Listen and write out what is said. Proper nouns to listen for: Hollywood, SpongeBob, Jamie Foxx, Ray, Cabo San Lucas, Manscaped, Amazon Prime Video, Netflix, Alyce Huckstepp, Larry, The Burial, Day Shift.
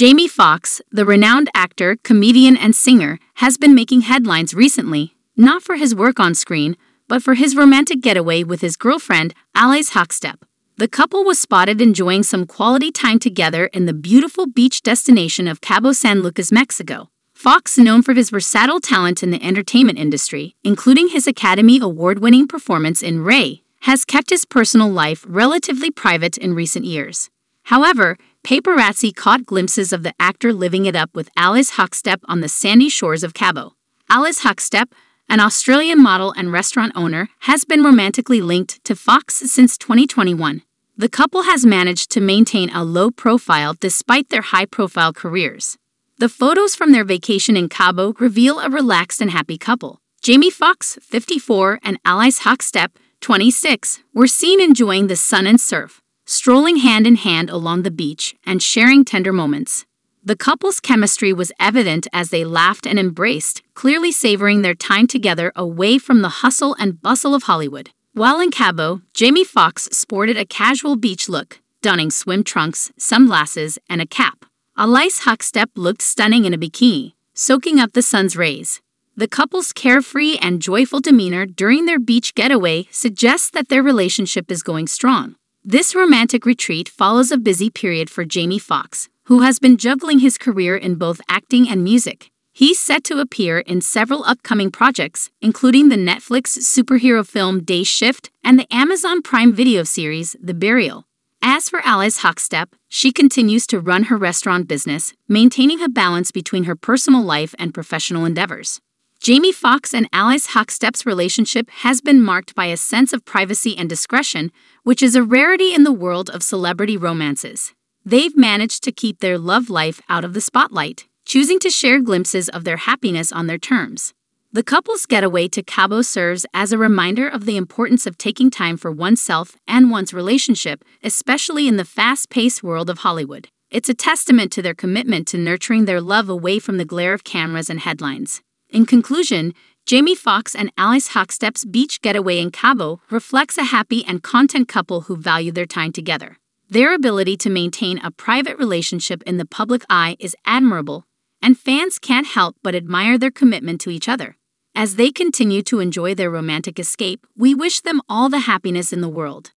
Jamie Foxx, the renowned actor, comedian, and singer, has been making headlines recently, not for his work on screen, but for his romantic getaway with his girlfriend, Alyce Huckstepp. The couple was spotted enjoying some quality time together in the beautiful beach destination of Cabo San Lucas, Mexico. Foxx, known for his versatile talent in the entertainment industry, including his Academy Award-winning performance in Ray, has kept his personal life relatively private in recent years. However, paparazzi caught glimpses of the actor living it up with Alyce Huckstepp on the sandy shores of Cabo. Alyce Huckstepp, an Australian model and restaurant owner, has been romantically linked to Foxx since 2021. The couple has managed to maintain a low profile despite their high-profile careers. The photos from their vacation in Cabo reveal a relaxed and happy couple. Jamie Foxx, 54, and Alyce Huckstepp, 26, were seen enjoying the sun and surf, strolling hand-in-hand along the beach and sharing tender moments. The couple's chemistry was evident as they laughed and embraced, clearly savoring their time together away from the hustle and bustle of Hollywood. While in Cabo, Jamie Foxx sported a casual beach look, donning swim trunks, sunglasses, and a cap. Alyce Huckstepp looked stunning in a bikini, soaking up the sun's rays. The couple's carefree and joyful demeanor during their beach getaway suggests that their relationship is going strong. This romantic retreat follows a busy period for Jamie Foxx, who has been juggling his career in both acting and music. He's set to appear in several upcoming projects, including the Netflix superhero film Day Shift and the Amazon Prime Video series The Burial. As for Alyce Huckstepp, she continues to run her restaurant business, maintaining a balance between her personal life and professional endeavors. Jamie Foxx and Alyce Huckstepp's relationship has been marked by a sense of privacy and discretion, which is a rarity in the world of celebrity romances. They've managed to keep their love life out of the spotlight, choosing to share glimpses of their happiness on their terms. The couple's getaway to Cabo serves as a reminder of the importance of taking time for oneself and one's relationship, especially in the fast-paced world of Hollywood. It's a testament to their commitment to nurturing their love away from the glare of cameras and headlines. In conclusion, Jamie Foxx and Alyce Huckstepp's beach getaway in Cabo reflects a happy and content couple who value their time together. Their ability to maintain a private relationship in the public eye is admirable, and fans can't help but admire their commitment to each other. As they continue to enjoy their romantic escape, we wish them all the happiness in the world.